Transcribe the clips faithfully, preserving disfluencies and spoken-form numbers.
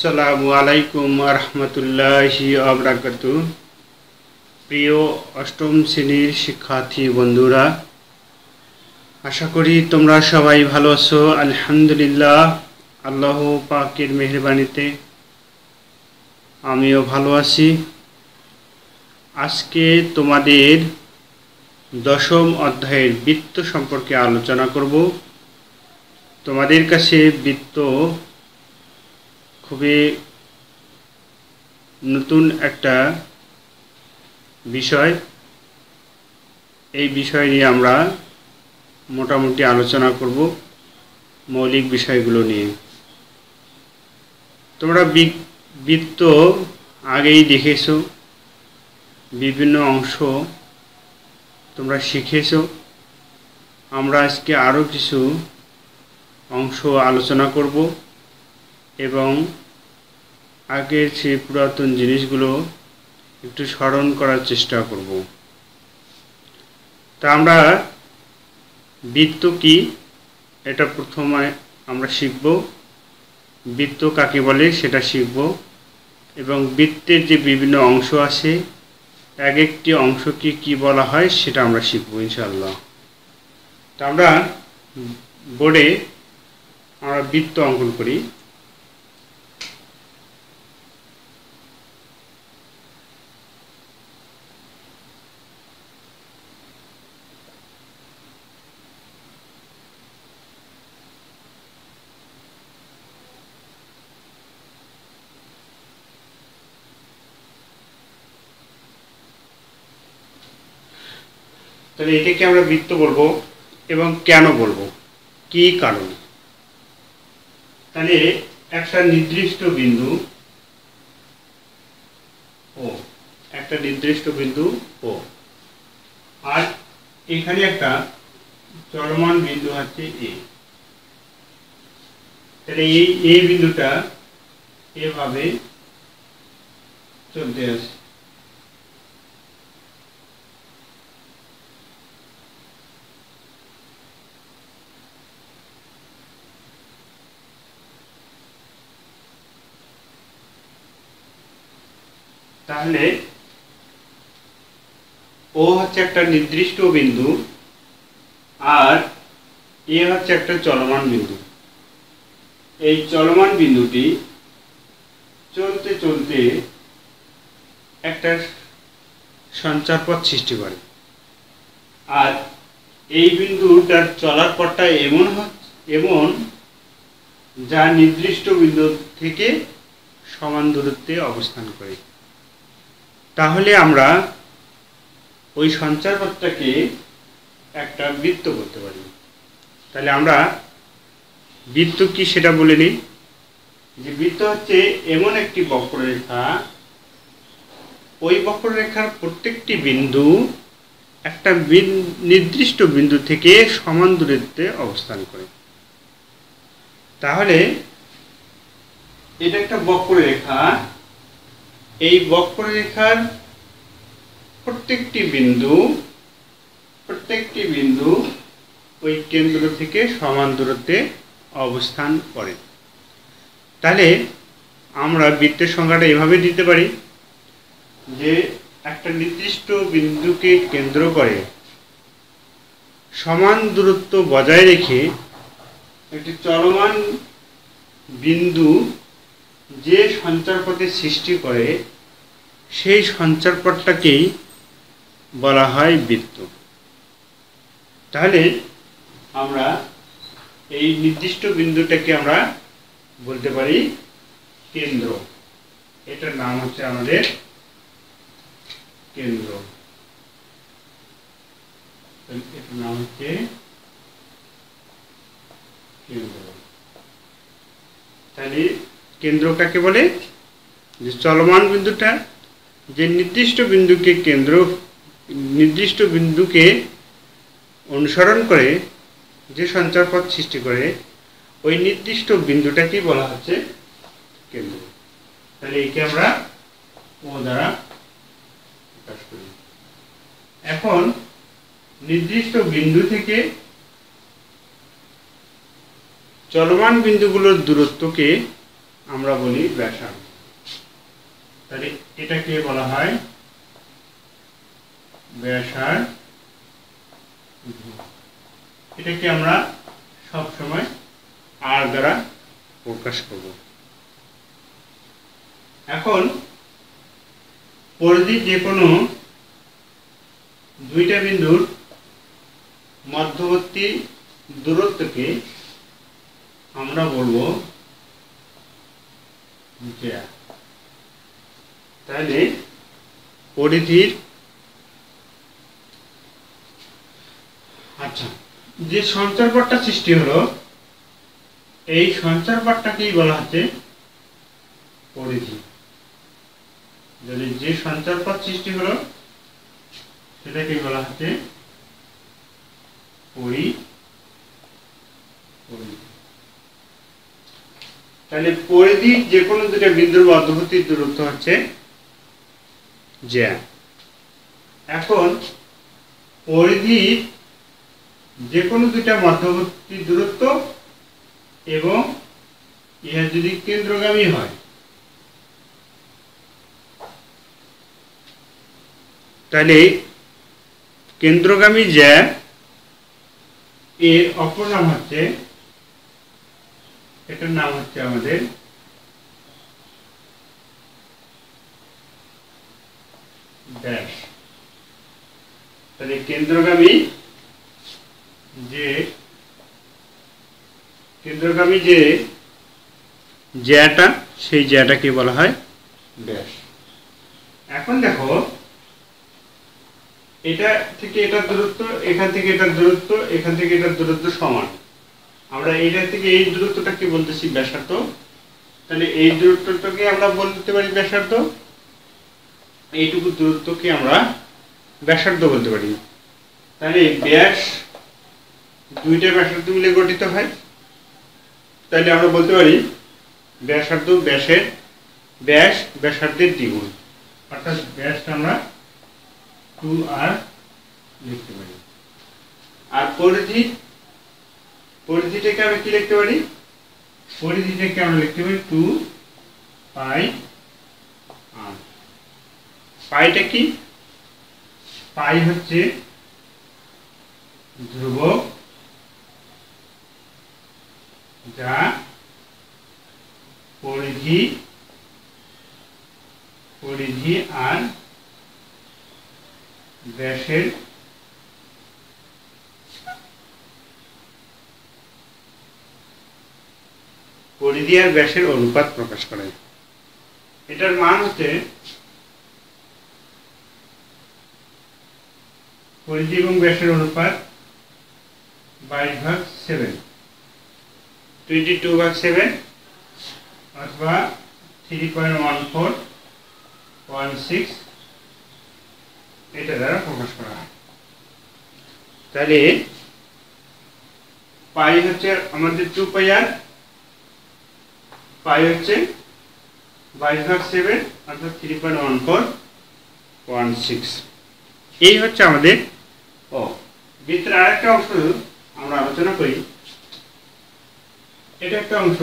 আসসালামুআলাইকুম ওয়া রাহমাতুল্লাহি ওয়া বারাকাতুহু। প্রিয় অষ্টম শ্রেণীর শিক্ষার্থী বন্ধুরা, আশা করি তোমরা সবাই ভালো আছো। আলহামদুলিল্লাহ, আল্লাহ পাকের মেহেরবানিতে আমিও ভালো আছি। আজকে তোমাদের দশম অধ্যায়ের বৃত্ত সম্পর্কে আলোচনা করব। তোমাদের কাছে বৃত্ত খুবই নতুন একটা বিষয়, এই বিষয় নিয়ে আমরা মোটামুটি আলোচনা করব, মৌলিক বিষয়গুলো নিয়ে। তোমরা বৃত্ত আগেই দেখেছো, বিভিন্ন অংশ তোমরা শিখেছো। আমরা আজকে আরও কিছু অংশ আলোচনা করব এবং আগের সেই পুরাতন জিনিসগুলো একটু স্মরণ করার চেষ্টা করব। তা আমরা বৃত্ত কি, এটা প্রথমে আমরা শিখব। বৃত্ত কাকে বলে সেটা শিখব এবং বৃত্তের যে বিভিন্ন অংশ আছে, এক একটি অংশকে কী বলা হয় সেটা আমরা শিখব ইনশাআল্লাহ। তা আমরা বোর্ডে আমরা বৃত্ত অঙ্কন করি। তাহলে এটাকে আমরা বৃত্ত বলবো এবং কেন বলবো, কি কারণে। তাহলে একটা নির্দিষ্ট বিন্দু ও একটা নির্দিষ্ট বিন্দু ও আর এখানে একটা চলমান বিন্দু আছে এ। তাহলে এই এ বিন্দুটা এভাবে চলতে আসে, তাহলে ও হচ্ছে একটা নির্দিষ্ট বিন্দু আর এ হচ্ছে একটা চলমান বিন্দু। এই চলমান বিন্দুটি চলতে চলতে একটা সঞ্চার পথ সৃষ্টি করে, আর এই বিন্দুটার চলার পথটা এমন এমন যা নির্দিষ্ট বিন্দু থেকে সমান দূরত্বে অবস্থান করে। তাহলে আমরা ওই সঞ্চার পথটাকে একটা বৃত্ত বলতে পারি। তাহলে আমরা বৃত্ত কি সেটা বলে নিই। যে বৃত্ত হচ্ছে এমন একটি বক্ররেখা, ওই বক্ররেখার প্রত্যেকটি বিন্দু একটা নির্দিষ্ট বিন্দু থেকে সমান দূরত্বে অবস্থান করে। তাহলে এটা একটা বক্ররেখা, এই বক্ররেখার প্রত্যেকটি বিন্দু প্রত্যেকটি বিন্দু ওই কেন্দ্র থেকে সমান দূরত্বে অবস্থান করে। তাহলে আমরা বৃত্তের সংজ্ঞাটা এভাবে দিতে পারি যে একটা নির্দিষ্ট বিন্দুকে কেন্দ্র করে সমান দূরত্ব বজায় রেখে একটি চলমান বিন্দু যে সঞ্চারপথে সৃষ্টি করে, সেই সঞ্চারপথটাকেই বলা হয় বৃত্ত। তাহলে আমরা এই নির্দিষ্ট বিন্দুটাকে আমরা বলতে পারি কেন্দ্র। এটার নাম হচ্ছে আমাদের কেন্দ্র, এটার নাম হচ্ছে কেন্দ্র। তাহলে কেন্দ্র কাকে বলে? যে চলমান বিন্দুটা যে নির্দিষ্ট বিন্দুকে কেন্দ্র নির্দিষ্ট বিন্দুকে অনুসরণ করে যে সঞ্চারপথ সৃষ্টি করে, ওই নির্দিষ্ট বিন্দুটাকেই বলা হচ্ছে কেন্দ্র। তাহলে একে আমরা ও দ্বারা প্রকাশ করি। এখন নির্দিষ্ট বিন্দু থেকে চলমান বিন্দুগুলোর দূরত্বকে আমরা বলি ব্যাসার্ধ। তাহলে এটাকে বলা হয় ব্যাসার্ধ। এটাকে আমরা সব সময় আর দ্বারা প্রকাশ করব। এখন পরিধির যে কোনো দুইটা বিন্দুর মধ্যবর্তী দূরত্বকে আমরা বলবো জ্যা। তাহলে পরিধির আচ্ছা যে সঞ্চারপথটা সৃষ্টি হলো এই সঞ্চারপথটাকেই বলা হচ্ছে পরিধি। যদি যে সঞ্চারপথ সৃষ্টি হলো সেটাকেই বলা হচ্ছে পরিধি। তাহলে পরিধি যে কোনো দুটো বিন্দুর মধ্যবর্তী দূরত্ব হচ্ছে জ্যা। এখন পরিধি যে কোনো দুটো মধ্যবর্তী দূরত্ব এবং ইহা যদি কেন্দ্রগামী হয় তাহলে কেন্দ্রগামী জ্যা এর অপর নাম হচ্ছে, এটার নাম হচ্ছে আমাদের ড্যাশ। তাহলে কেন্দ্রগামী যে কেন্দ্রগামী যে জ্যাটা সেই জ্যাটাকে বলা হয় ড্যাশ। এখন দেখো এটা থেকে এটার দূরত্ব, এখান থেকে এটার দূরত্ব, এখান থেকে এটার দূরত্ব সমান। আমরা এটা থেকে এই দূরত্বটাকে বলতেছি ব্যাসার্ধ। তাহলে এই দূরত্বটাকে আমরা বলতে পারি ব্যাসার্ধ, এইটুকু দূরত্বকে আমরা ব্যাসার্ধ বলতে পারি। তাহলে ব্যাস দুইটা ব্যাসার্ধ মিলে গঠিত হয়। তাহলে আমরা বলতে পারি ব্যাসার্ধ ব্যাসের ব্যাস ব্যাসার্ধের দ্বিগুণ, অর্থাৎ ব্যাসটা আমরা টু আর লিখতে পারি। আর পরিধি, পরিধিটাকে আমরা কি লিখতে পারি? পরিধিটাকে আমরা লিখতে পারি টু পাই আর। পাইটা কি? পাই হচ্ছে ধ্রুবক যা পরিধি পরিধি আর ব্যাসের পরিধি আর ব্যাসের অনুপাত প্রকাশ করে। এটার মান হচ্ছে পরিধি এবং ব্যাসের অনুপাত বাইশ ভাগ সেভেন, টোয়েন্টি টু ভাগ সেভেন অথবা three point one four point six এটা দ্বারা প্রকাশ করা হয়। তাহলে পাই হচ্ছে আমাদের টু পাই আর, পাই হচ্ছে বাইশ ভাগ সেভেন অর্থাৎ three point one four point six. এই হচ্ছে আমাদের ও বৃত্তের আর একটা অংশ আমরা আলোচনা করি। এটা একটা অংশ,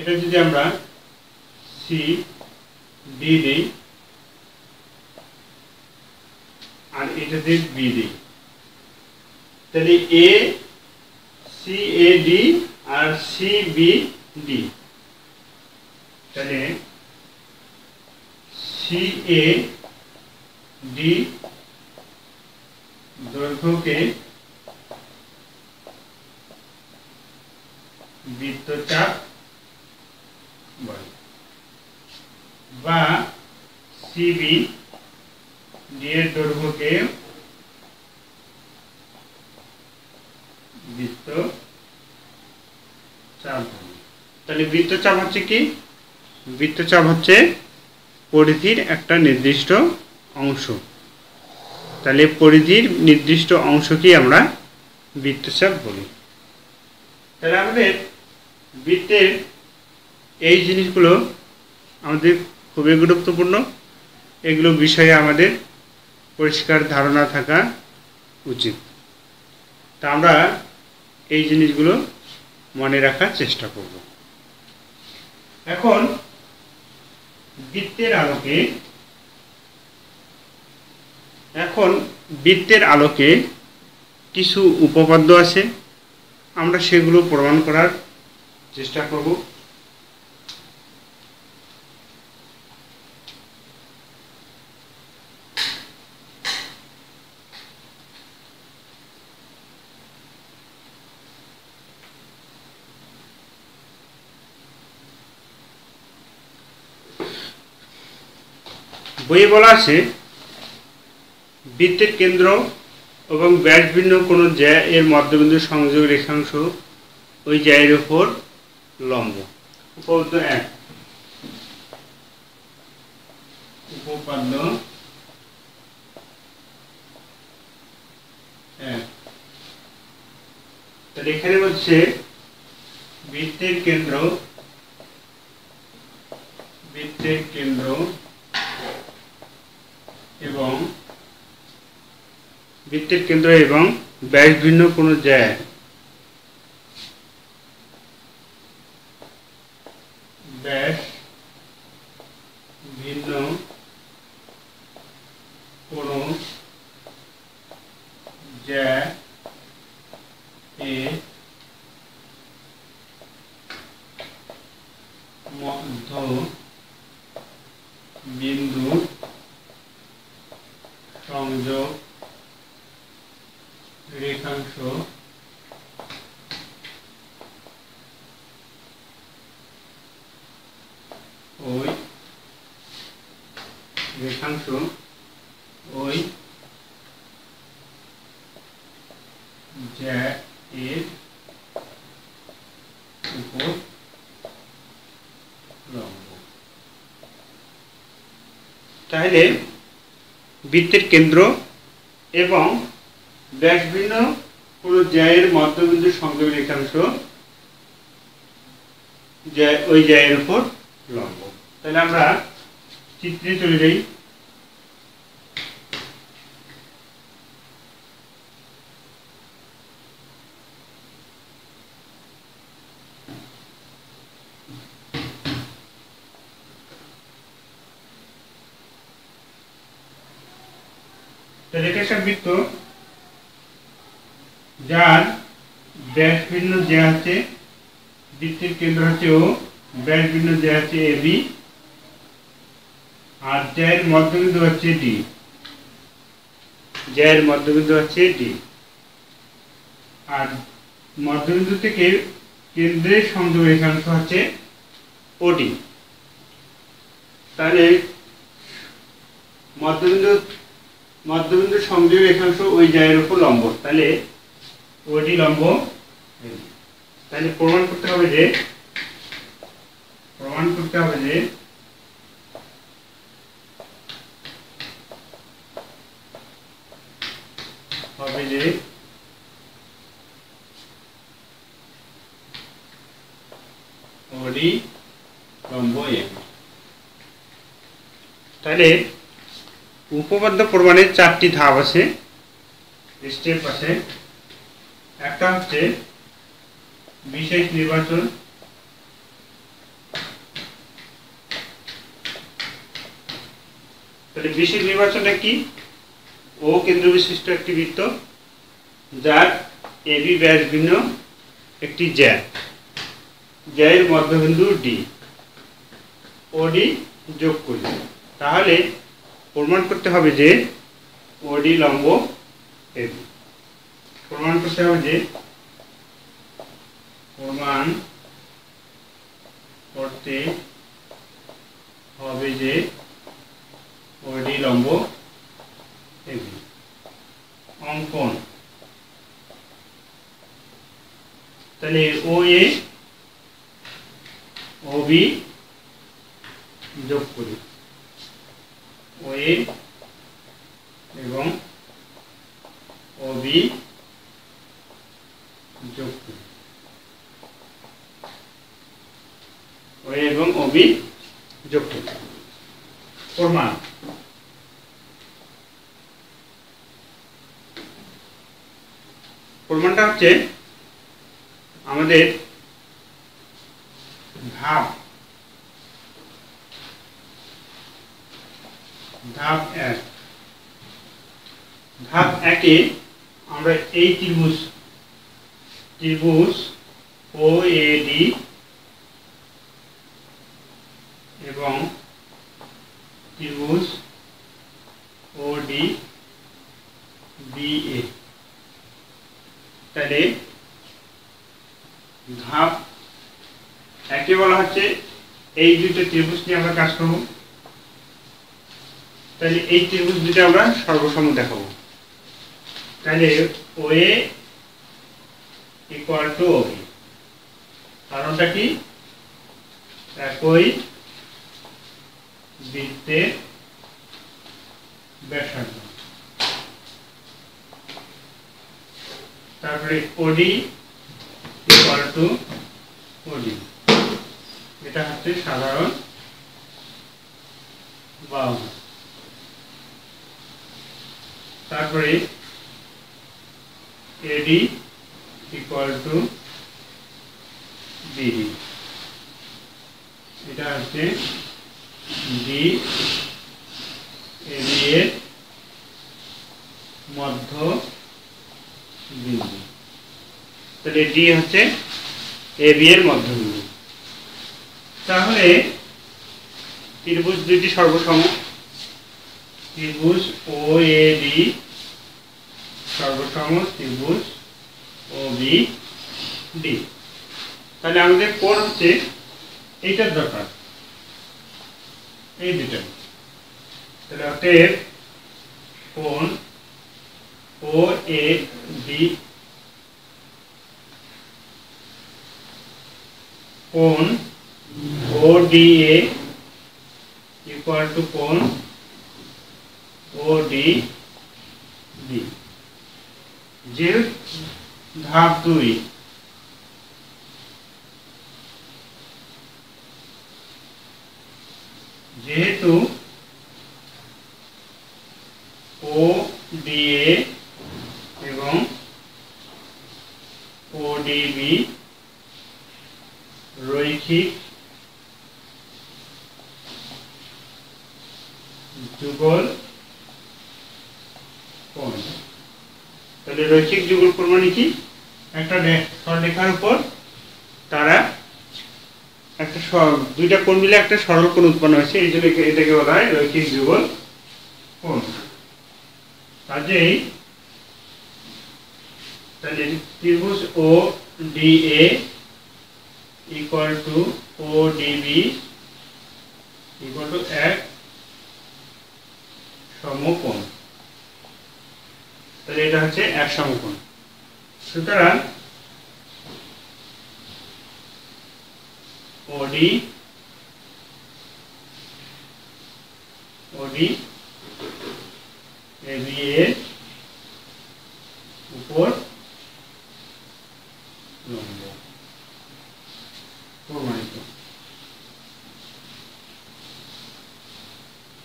এটা যদি আমরা সি ডি দিই আর এটা দিই বি দিই, তাহলে এ সি এ ডি আর সি বি ডি। তাহলে সি এ ডি দৈর্ঘ্যকে বৃত্তচাপ বলে বা সি বি ডি এর দৈর্ঘ্যকে বৃত্তচাপ। তাহলে বৃত্তচাপ হচ্ছে কি? বৃত্তচাপ হচ্ছে পরিধির একটা নির্দিষ্ট অংশ। তাহলে পরিধির নির্দিষ্ট অংশকেই আমরা বৃত্তচাপ বলি। তাহলে আমাদের বৃত্তের এই জিনিসগুলো আমাদের খুবই গুরুত্বপূর্ণ, এগুলো বিষয়ে আমাদের পরিষ্কার ধারণা থাকা উচিত। তা আমরা এই জিনিসগুলো মনে রাখার চেষ্টা করব। এখন বৃত্তের আলোকে এখন বৃত্তের আলোকে কিছু উপপাদ্য আছে, আমরা সেগুলো প্রমাণ করার চেষ্টা করব। বইয়ে বলা আছে বৃত্তের কেন্দ্র এবং ব্যাসবিন্ন কোনো জ্যা এর মধ্যবিন্দু সংযোগ রেখাংশ ওই জ্যায়ের উপর লম্ব। উপপাদ্য এক, উপপাদ্য এক, তাহলে এখানে হচ্ছে বৃত্তের কেন্দ্র বৃত্তের কেন্দ্র এবং বৃত্তের কেন্দ্র এবং ব্যাস ভিন্ন কোনো জ্যা ব্যাস ভিন্ন কোনো জ্যা এ মধ্য বিন্দু সংযোগ রেখাংশ ওই রেখাংশ ওই জ্যা এর উপর লম্ব। তাহলে বৃত্তের কেন্দ্র এবং ব্যাসভিন্ন কোনো জ্যায়ের মধ্যবিন্দু সংযোগ রেখাংশ ওই জ্যায়ের উপর লম্ব। তাহলে আমরা চিত্রে চলে যাই। তাহলে এটা একটা বৃত্ত যার ব্যাস ভিন্ন জ্যা আছে, বৃত্তের কেন্দ্র হচ্ছে ও, ব্যাস ভিন্ন জ্যা আছে এ বি, আর জ্যার মধ্যবিন্দু হচ্ছে ডি, জ্যার মধ্যবিন্দু হচ্ছে ডি। আর মধ্যবিন্দু থেকে কেন্দ্রের সংযোগ রেখাংশ হচ্ছে ওডি। তাহলে মধ্যবিন্দু মধ্যবিন্দু সংযোগ রেখাংশ ওই জ্যায়ের উপর লম্ব, তাহলে ওডি লম্ব। তাহলে প্রমাণ করতে হবে যে প্রমাণ করতে হবে যে হবে যে ওডি লম্ব এ। তাহলে উপপাদ্য প্রমাণের চারটি ধাপ আছে, স্টেপ আছে। একটা হচ্ছে বিশেষ নির্বাচন, তাহলে বিশেষ নির্বাচনটা কি, ও কেন্দ্র বিশিষ্ট একটি বৃত্ত যার এবি ব্যাস ভিন্ন একটি জ্যা, জ্যায়ের মধ্যবিন্দু ডি, ওডি যোগ করি। তাহলে প্রমাণ করতে হবে যে ওডি লম্ব এবি। প্রমাণ করতে হবে যে প্রমাণ করতে হবে যে ওডি লম্ব এবি। অঙ্কন, তাহলে ও এ ও বি যোগ করি, ও এ এবং ও বি যোগ করি, ও এ এবং ও বি যোগ করি। প্রমাণ, প্রমাণটা হচ্ছে আমাদের ধাপ ধাপ এক ধাপ একে আমরা এই ত্রিভুজ ত্রিভুজ O A D এবং ত্রিভুজ O D B A তাহলে ধাপ একে বলা হচ্ছে এই দুটো ত্রিভুজ নিয়ে আমরা কাজ করব। তাহলে এই ত্রিভুজ দুটো আমরা সর্বসম দেখাবো। তাহলে OA equal to O B, কারণটা কি একই বৃত্তের ব্যাসার্ধ। তারপরে O D equal to O D, এটা হচ্ছে সাধারণ বাহু। তারপরে A D equal to B D, এটা হচ্ছে D A B এর মধ্য বিন্দু। তাহলে D হচ্ছে A B এর মধ্য বিন্দু। তাহলে ত্রিভুজ দুটি সর্বসম, ত্রিভুজ O A D সর্বসম ত্রিভুজ O B D। তাহলে আমাদের কোণ হচ্ছে এইটার দরকার, এই দুটো। তাহলে অতএব কোণ O A D কোণ O D A equal to কোণ O D B। যে ধাপ দুই যেহেতু O D A এবং O D B রৈখিক যুগল কোণ, তাহলে রৈখিক যুগল কোণ মানে কি একটা সরলরেখার উপর তারা একটা দুইটা কোণ মিলে একটা সরল কোণ উৎপন্ন হয়েছে, এই জন্য এটাকে বলা হয় রৈখিক যুগল কোণ। কাজেই তাহলে ত্রিভুজ O D A equal to O D B equal to এক সমকোণ। তাহলে এটা হচ্ছে এক সমকোণ। সুতরাং OD OD A B এর উপর লম্ব প্রমাণিত।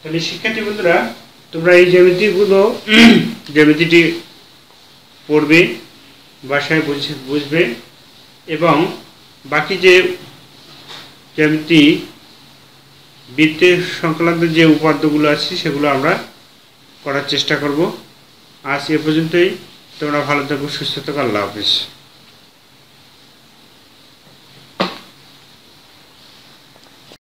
তাহলে শিক্ষার্থী বন্ধুরা, তোমরা এই জ্যামিতিগুলো জ্যামিতিটি পড়বে, বাসায় বুঝবে এবং বাকি যে জ্যামিতি বৃত্তের সংক্রান্ত যে উপাদানগুলো আছে সেগুলো আমরা করার চেষ্টা করব। আজ এ পর্যন্তই, তোমরা ভালো থাকো, সুস্থ থাকো, আল্লাহ হাফেজ।